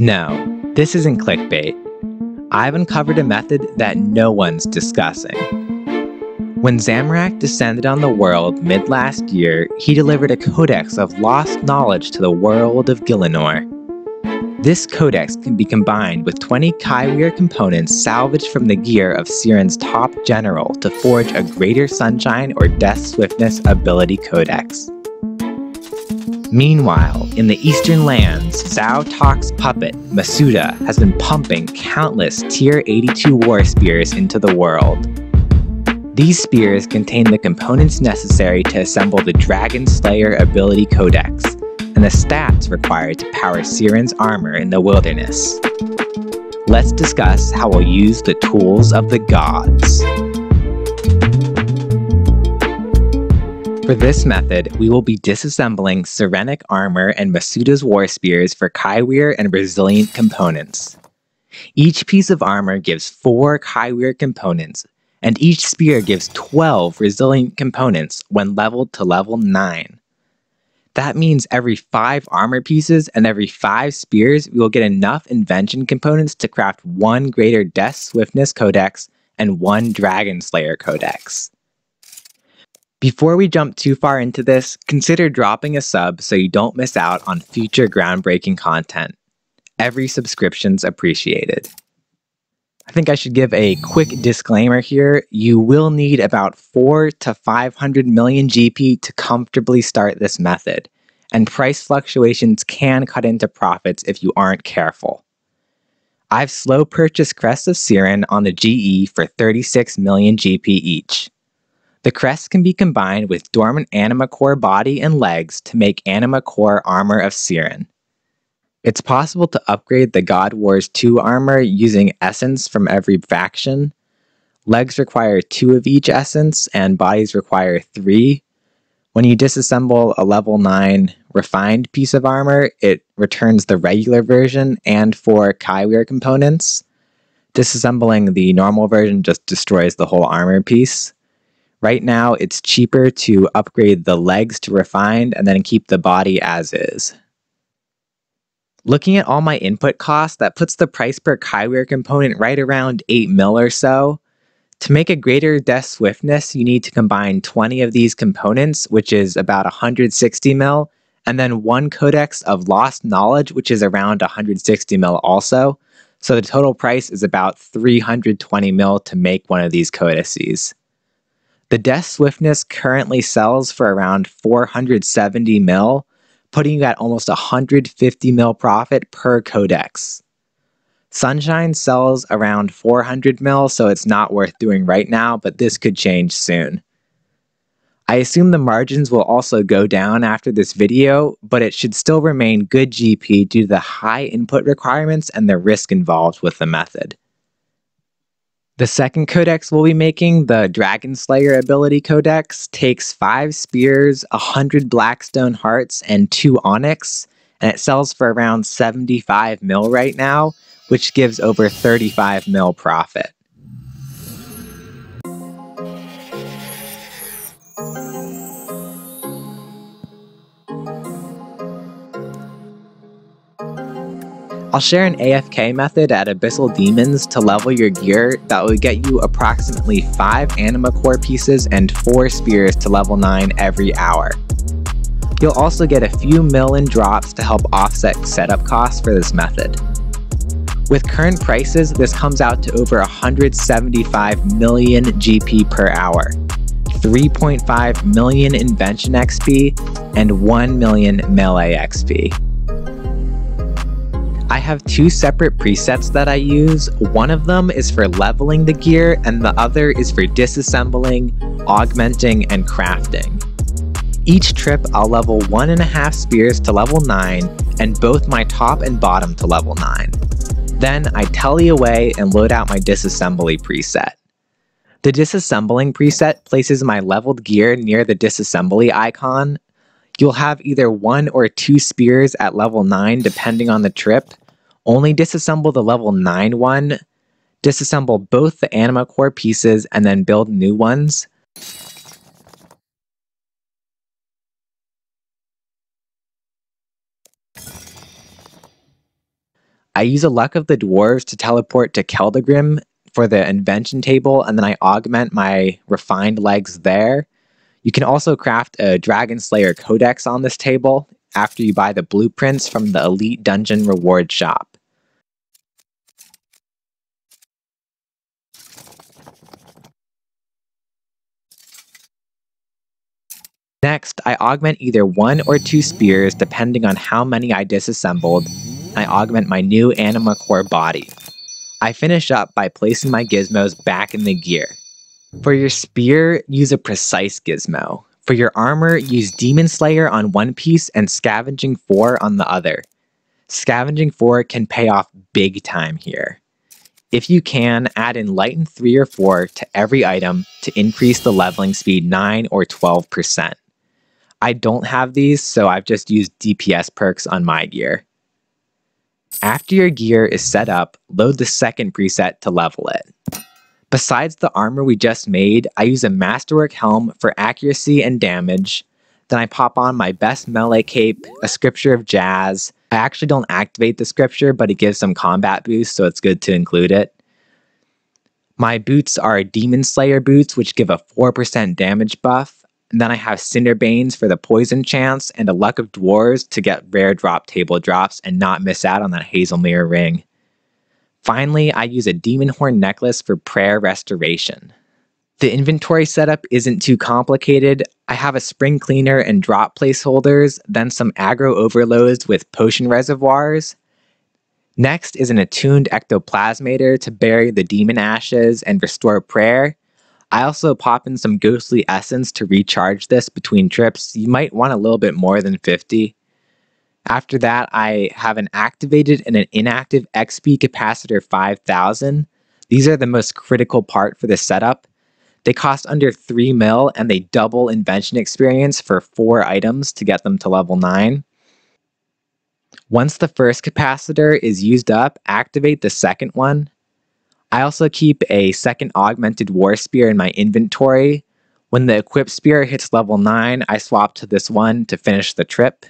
No, this isn't clickbait. I've uncovered a method that no one's discussing. When Zamorak descended on the world mid-last year, he delivered a codex of lost knowledge to the world of Gilinor. This codex can be combined with 20 Kaiweir components salvaged from the gear of Siren's top general to forge a Greater Sunshine or Death's Swiftness Ability Codex. Meanwhile, in the Eastern Lands, Zao Tok's puppet, Masuta, has been pumping countless Tier 82 War Spears into the world. These spears contain the components necessary to assemble the Dragon Slayer Ability Codex, and the stats required to power Siren's armor in the wilderness. Let's discuss how we'll use the tools of the gods. For this method, we will be disassembling Serenic Armor and Masuta's War Spears for Kaiweir and Resilient components. Each piece of armor gives 4 Kaiweir components, and each spear gives 12 Resilient components when leveled to level 9. That means every 5 armor pieces and every 5 spears, we will get enough invention components to craft 1 Greater Death's Swiftness Codex and 1 Dragon Slayer Codex. Before we jump too far into this, consider dropping a sub so you don't miss out on future groundbreaking content. Every subscription's appreciated. I think I should give a quick disclaimer here. You will need about 400 to 500 million GP to comfortably start this method, and price fluctuations can cut into profits if you aren't careful. I've slow purchased Crest of Sirin on the GE for 36 million GP each. The crests can be combined with dormant anima core body and legs to make anima core armor of Sirin. It's possible to upgrade the God Wars 2 armor using essence from every faction. Legs require 2 of each essence, and bodies require 3. When you disassemble a level 9 refined piece of armor, it returns the regular version and 4 Kaiweir components. Disassembling the normal version just destroys the whole armor piece. Right now, it's cheaper to upgrade the legs to refined and then keep the body as is. Looking at all my input costs, that puts the price per Kaiweir component right around 8 mil or so. To make a Greater Death's Swiftness, you need to combine 20 of these components, which is about 160 mil, and then 1 Codex of Lost Knowledge, which is around 160 mil also. So the total price is about 320 mil to make one of these codices. The Death's Swiftness currently sells for around 470 mil, putting you at almost 150 mil profit per codex. Sunshine sells around 400 mil, so it's not worth doing right now, but this could change soon. I assume the margins will also go down after this video, but it should still remain good GP due to the high input requirements and the risk involved with the method. The second codex we'll be making, the Dragon Slayer Ability Codex, takes 5 spears, 100 Blackstone Hearts, and 2 Onyx, and it sells for around 75 mil right now, which gives over 35 mil profit. I'll share an AFK method at Abyssal Demons to level your gear that will get you approximately 5 anima core pieces and 4 spears to level 9 every hour. You'll also get a few mil in drops to help offset setup costs for this method. With current prices, this comes out to over 175 million GP per hour, 3.5 million Invention XP, and 1 million Melee XP. I have 2 separate presets that I use. One of them is for leveling the gear, and the other is for disassembling, augmenting, and crafting. Each trip, I'll level 1.5 spears to level 9, and both my top and bottom to level 9. Then I tally away and load out my disassembly preset. The disassembling preset places my leveled gear near the disassembly icon. You'll have either 1 or 2 spears at level 9 depending on the trip. Only disassemble the level 9 one, disassemble both the anima core pieces, and then build new ones. I use a Luck of the Dwarves to teleport to Keldagrim for the invention table, and then I augment my refined legs there. You can also craft a Dragon Slayer Codex on this table after you buy the blueprints from the Elite Dungeon Reward Shop. Next, I augment either one or two spears depending on how many I disassembled, and I augment my new anima core body. I finish up by placing my gizmos back in the gear. For your spear, use a precise gizmo. For your armor, use Demon Slayer on one piece and Scavenging 4 on the other. Scavenging 4 can pay off big time here. If you can, add Enlightened 3 or 4 to every item to increase the leveling speed 9 or 12%. I don't have these, so I've just used DPS perks on my gear. After your gear is set up, load the second preset to level it. Besides the armor we just made, I use a Masterwork Helm for accuracy and damage. Then I pop on my best melee cape, a Scripture of Jazz. I actually don't activate the Scripture, but it gives some combat boost, so it's good to include it. My boots are Demon Slayer boots, which give a 4% damage buff. And then I have Cinderbanes for the poison chance and a Luck of Dwarves to get rare drop table drops and not miss out on that Hazel Mirror ring. Finally, I use a Demonhorn Necklace for prayer restoration. The inventory setup isn't too complicated. I have a Spring Cleaner and Drop Placeholders, then some Aggro Overloads with Potion Reservoirs. Next is an Attuned Ectoplasmator to bury the Demon Ashes and restore prayer. I also pop in some Ghostly Essence to recharge this between trips. You might want a little bit more than 50. After that, I have an activated and an inactive XP Capacitor 5000. These are the most critical part for this setup. They cost under 3 mil and they double invention experience for 4 items to get them to level 9. Once the first capacitor is used up, activate the second one. I also keep a second augmented war spear in my inventory. When the equipped spear hits level 9, I swap to this one to finish the trip.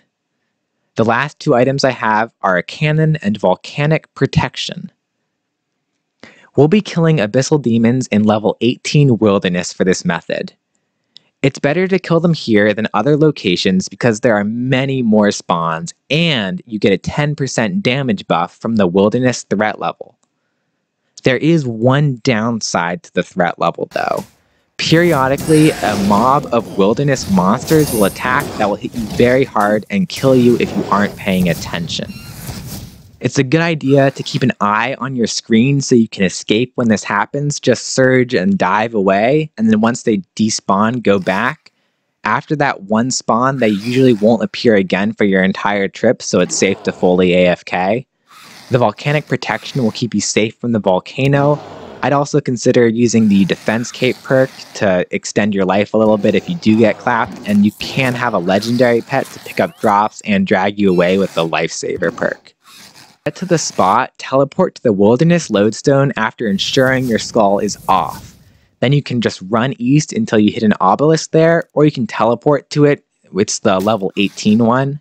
The last two items I have are a cannon and Volcanic Protection. We'll be killing Abyssal Demons in level 18 Wilderness for this method. It's better to kill them here than other locations because there are many more spawns and you get a 10% damage buff from the Wilderness threat level. There is one downside to the threat level though. Periodically, a mob of Wilderness monsters will attack that will hit you very hard and kill you if you aren't paying attention. It's a good idea to keep an eye on your screen so you can escape when this happens. Just surge and dive away, and then once they despawn, go back. After that one spawn, they usually won't appear again for your entire trip, so it's safe to fully AFK. The Volcanic Protection will keep you safe from the volcano. I'd also consider using the Defense Cape perk to extend your life a little bit if you do get clapped, and you can have a legendary pet to pick up drops and drag you away with the Lifesaver perk. Get to the spot, teleport to the Wilderness Lodestone after ensuring your skull is off. Then you can just run east until you hit an obelisk there, or you can teleport to it. It's the level 18 one.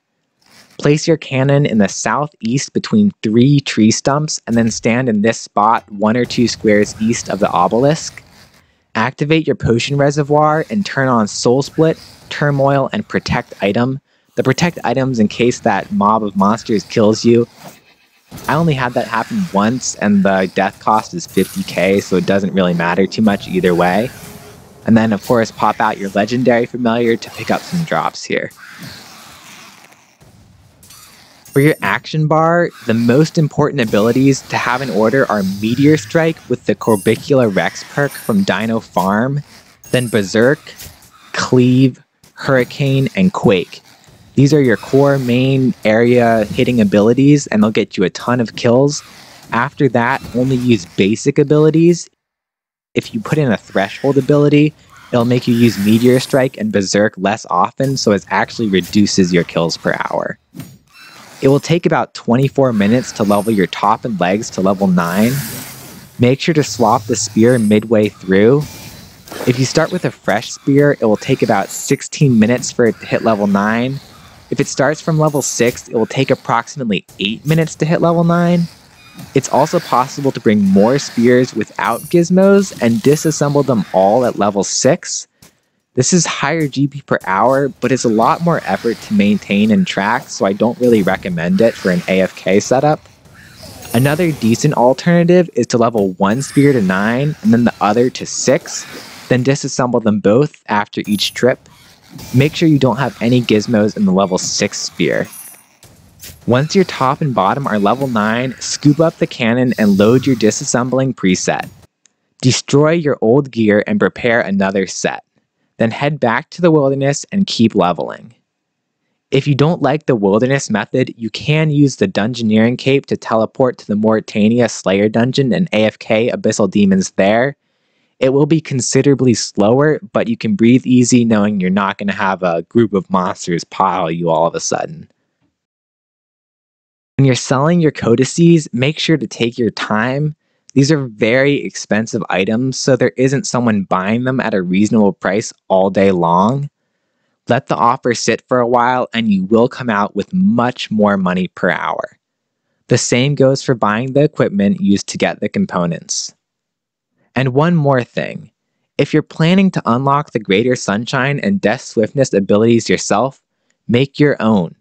Place your cannon in the southeast between 3 tree stumps and then stand in this spot 1 or 2 squares east of the obelisk. Activate your potion reservoir and turn on Soul Split, Turmoil, and Protect Item. The Protect Item's in case that mob of monsters kills you. I only had that happen once and the death cost is 50k, so it doesn't really matter too much either way. And then of course pop out your legendary familiar to pick up some drops here. For your action bar, the most important abilities to have in order are Meteor Strike with the Corbicular Rex perk from Dino Farm, then Berserk, Cleave, Hurricane, and Quake. These are your core main area hitting abilities and they'll get you a ton of kills. After that, only use basic abilities. If you put in a threshold ability, it'll make you use Meteor Strike and Berserk less often, so it actually reduces your kills per hour. It will take about 24 minutes to level your top and legs to level 9. Make sure to swap the spear midway through. If you start with a fresh spear, it will take about 16 minutes for it to hit level 9. If it starts from level 6, it will take approximately 8 minutes to hit level 9. It's also possible to bring more spears without gizmos and disassemble them all at level 6. This is higher GP per hour, but it's a lot more effort to maintain and track, so I don't really recommend it for an AFK setup. Another decent alternative is to level one spear to 9 and then the other to 6, then disassemble them both after each trip. Make sure you don't have any gizmos in the level 6 spear. Once your top and bottom are level 9, scoop up the cannon and load your disassembling preset. Destroy your old gear and prepare another set. Then head back to the wilderness and keep leveling. If you don't like the wilderness method, you can use the Dungeoneering Cape to teleport to the Mauritania Slayer dungeon and AFK Abyssal Demons there. It will be considerably slower, but you can breathe easy knowing you're not going to have a group of monsters pile you all of a sudden. When you're selling your codices, make sure to take your time. These are very expensive items, so there isn't someone buying them at a reasonable price all day long. Let the offer sit for a while and you will come out with much more money per hour. The same goes for buying the equipment used to get the components. And one more thing, if you're planning to unlock the Greater Sunshine and Death's Swiftness abilities yourself, make your own.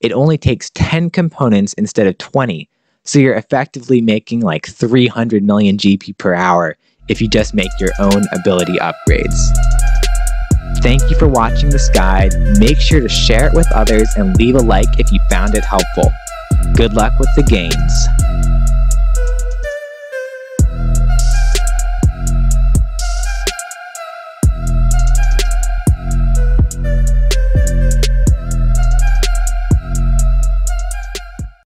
It only takes 10 components instead of 20, so you're effectively making like 300 million GP per hour if you just make your own ability upgrades. Thank you for watching this guide. Make sure to share it with others and leave a like if you found it helpful. Good luck with the gains.